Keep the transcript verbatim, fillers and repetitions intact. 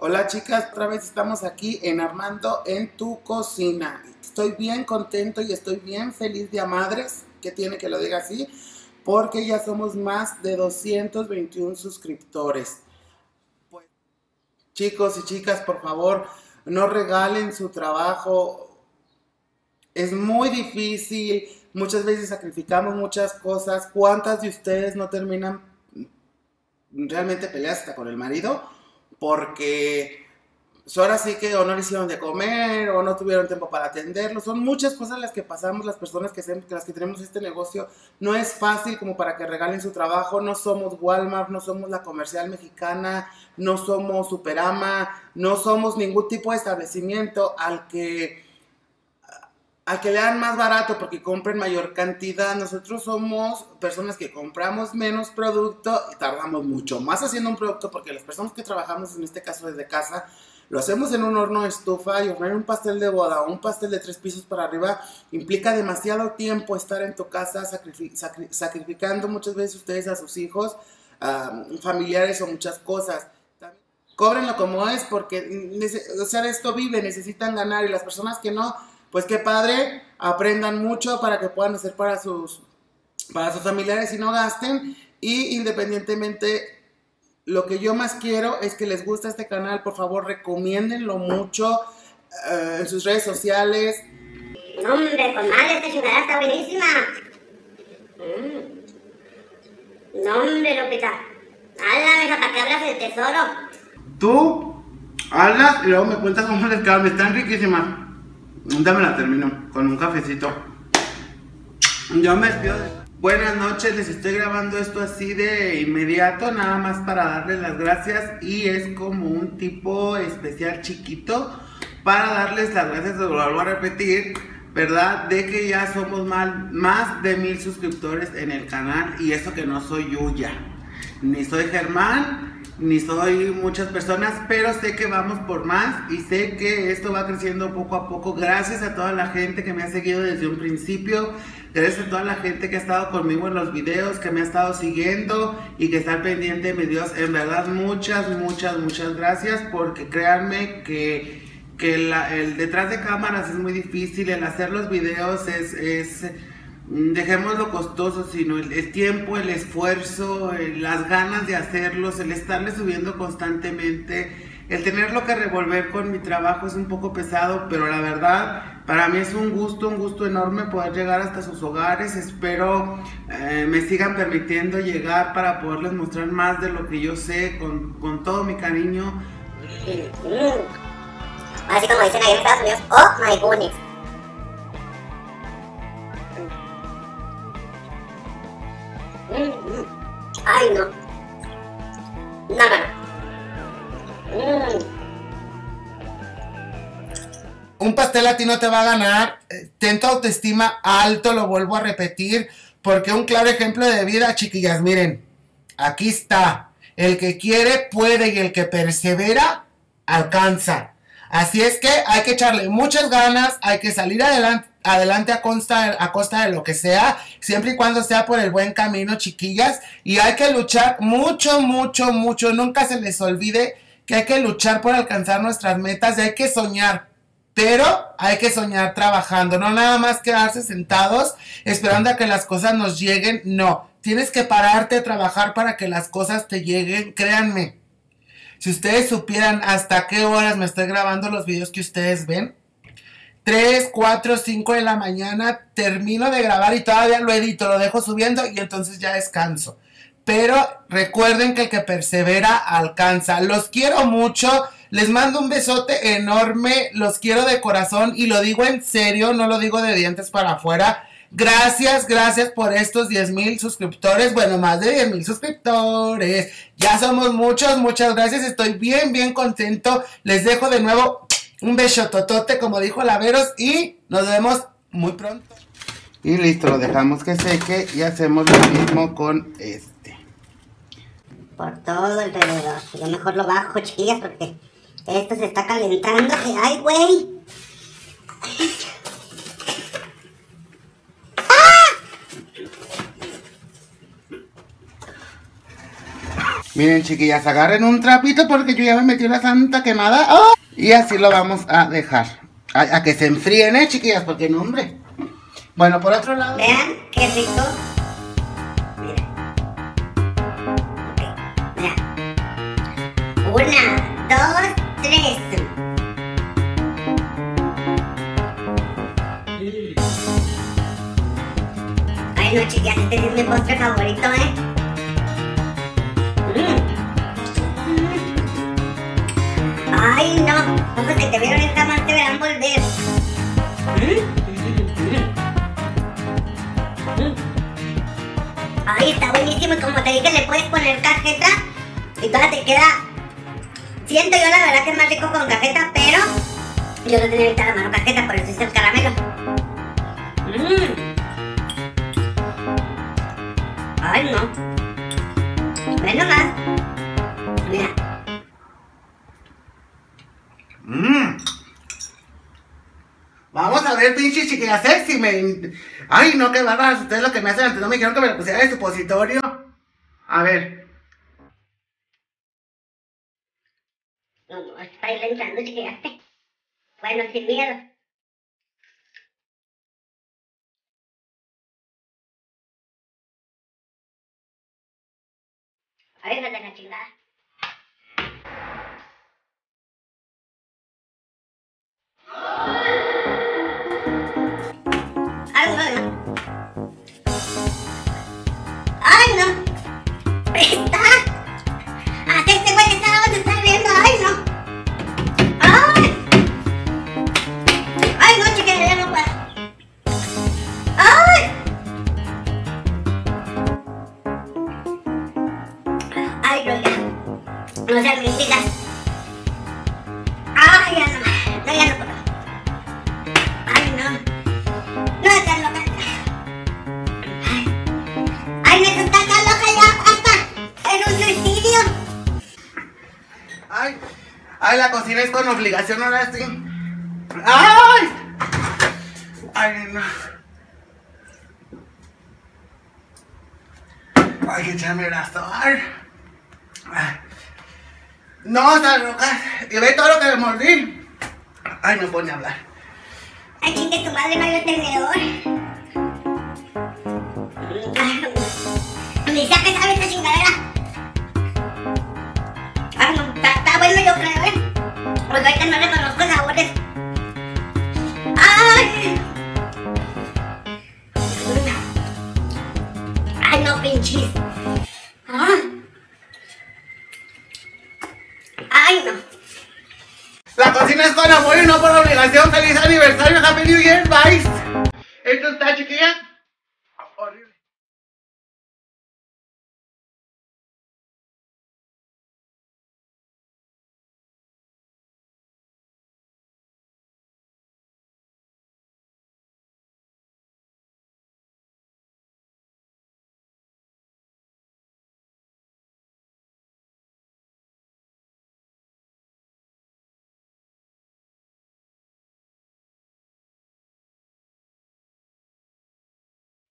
Hola chicas, otra vez estamos aquí en Armando en tu cocina. Estoy bien contento y estoy bien feliz de a madres, que tiene que lo diga así, porque ya somos más de doscientos veintiún suscriptores. Pues, chicos y chicas, por favor, no regalen su trabajo. Es muy difícil, muchas veces sacrificamos muchas cosas. ¿Cuántas de ustedes no terminan realmente peleadas hasta con el marido? Porque ahora sí que o no le hicieron de comer o no tuvieron tiempo para atenderlo. Son muchas cosas las que pasamos las personas que, se, las que tenemos este negocio. No es fácil como para que regalen su trabajo. No somos Walmart, no somos la comercial mexicana, no somos Superama, no somos ningún tipo de establecimiento al que, al que le dan más barato porque compren mayor cantidad. Nosotros somos personas que compramos menos producto y tardamos mucho más haciendo un producto, porque las personas que trabajamos, en este caso desde casa, lo hacemos en un horno de estufa, y hornear un pastel de boda o un pastel de tres pisos para arriba implica demasiado tiempo estar en tu casa sacrific sacri sacrificando muchas veces ustedes a sus hijos, um, familiares o muchas cosas. También, cóbrenlo como es, porque o sea, de esto vive, necesitan ganar, y las personas que no, pues qué padre, aprendan mucho para que puedan hacer para sus, para sus familiares y no gasten. Y independientemente, lo que yo más quiero es que les guste este canal. Por favor, recomiéndenlo mucho uh, en sus redes sociales. No, hombre, comadre, esta enchilada está buenísima. Mm. No, hombre, Lupita. Habla, mija, para que hablas del tesoro. Tú hablas y luego me cuentas cómo les quedan. Están riquísimas. Ya me la termino con un cafecito. Yo me despido. Buenas noches, les estoy grabando esto así de inmediato, nada más para darles las gracias, y es como un tipo especial chiquito para darles las gracias, lo vuelvo a repetir, ¿verdad? De que ya somos mal, más de mil suscriptores en el canal, y eso que no soy Yuya, ni soy Germán, ni soy muchas personas, pero sé que vamos por más y sé que esto va creciendo poco a poco. Gracias a toda la gente que me ha seguido desde un principio, gracias a toda la gente que ha estado conmigo en los videos, que me ha estado siguiendo y que está pendiente de mis videos. En verdad, muchas, muchas, muchas gracias, porque créanme que, que la, el detrás de cámaras es muy difícil, el hacer los videos es... es dejémoslo costoso, sino el, el tiempo, el esfuerzo, el, las ganas de hacerlos, el estarle subiendo constantemente, el tenerlo que revolver con mi trabajo es un poco pesado, pero la verdad para mí es un gusto, un gusto enorme poder llegar hasta sus hogares. Espero eh, me sigan permitiendo llegar para poderles mostrar más de lo que yo sé, con, con todo mi cariño. Mm. Así como dicen ahí en Estados Unidos, oh my goodness. Ay, no. No, no, no. Un pastel a ti no te va a ganar. Ten tu autoestima alto, lo vuelvo a repetir, porque un claro ejemplo de vida, chiquillas, miren, aquí está. El que quiere, puede, y el que persevera, alcanza. Así es que hay que echarle muchas ganas, hay que salir adelante, adelante a costa, a costa de lo que sea, siempre y cuando sea por el buen camino, chiquillas, y hay que luchar mucho, mucho, mucho. Nunca se les olvide que hay que luchar por alcanzar nuestras metas, y hay que soñar, pero hay que soñar trabajando, no nada más quedarse sentados esperando a que las cosas nos lleguen, no, tienes que pararte a trabajar para que las cosas te lleguen, créanme. Si ustedes supieran hasta qué horas me estoy grabando los videos que ustedes ven, tres, cuatro, cinco de la mañana termino de grabar y todavía lo edito, lo dejo subiendo y entonces ya descanso. Pero recuerden que el que persevera alcanza. Los quiero mucho, les mando un besote enorme, los quiero de corazón y lo digo en serio, no lo digo de dientes para afuera. Gracias, gracias por estos diez mil suscriptores, bueno, más de diez mil suscriptores, ya somos muchos, muchas gracias, estoy bien, bien contento, les dejo de nuevo un besototote, como dijo Laveros, y nos vemos muy pronto. Y listo, lo dejamos que seque y hacemos lo mismo con este. Por todo alrededor, yo mejor lo bajo, chiquillas, porque esto se está calentando, ¡ay, güey! Miren, chiquillas, agarren un trapito porque yo ya me metí una santa quemada. ¡Oh! Y así lo vamos a dejar. A, a que se enfríen, ¿eh, chiquillas? Porque no, hombre. Bueno, por otro lado... Vean, qué rico. Mira. Ok, mira. Una, dos, tres... No, chicas, este es mi postre favorito, ¿eh? Mm. Mm. Ay, no. Ojos que te vieron esta más te verán volver. Mm. Mm. Ay, está buenísimo. Y como te dije, le puedes poner cajeta. Y toda te queda... Siento yo la verdad que es más rico con cajeta, pero... Yo no tenía ahorita la mano cajeta, por eso hice el caramelo. Mmm. Ay, no. Ve nomás. Mira. Mmm. Vamos a ver, pinche chiquilla sexy. Me... Ay, no, qué barras. Ustedes lo que me hacen antes no me dijeron que me lo pusiera de supositorio. A ver. No, no, está ahí entrando, chiquilla. Bueno, sin miedo. A ver, vete a la chingada. Ay, no, no. Ay, no. Está. Hasta este güey que está donde está viendo. Ay, no. Ay. Ay, no, chica, ya no puedo. No sean mentiras. Ay, ya no. No, ya no puedo. Ay, no. No sean locas. Ay. Ay, no, está tan loca ya, papá. Es un suicidio. Ay. Ay, la cocina es con obligación ahora sí. Ay. Ay, no. Hay que echarme la azúcar. Ay. No, está loca. Y ve todo lo que le mordí. Ay, no puedo ni hablar. Ay, chingue tu madre, no hay un tenedor. Ni sea que sabe esta chingadera. Ay, no, está, está bueno yo creo, ¿eh? Porque ahorita no le conozco sabores. Ay. Ay, no, pinches. Ah. Ay, no. La cocina es con amor y no por obligación. Feliz aniversario, Happy New Year, bye. Esto está, chiquilla.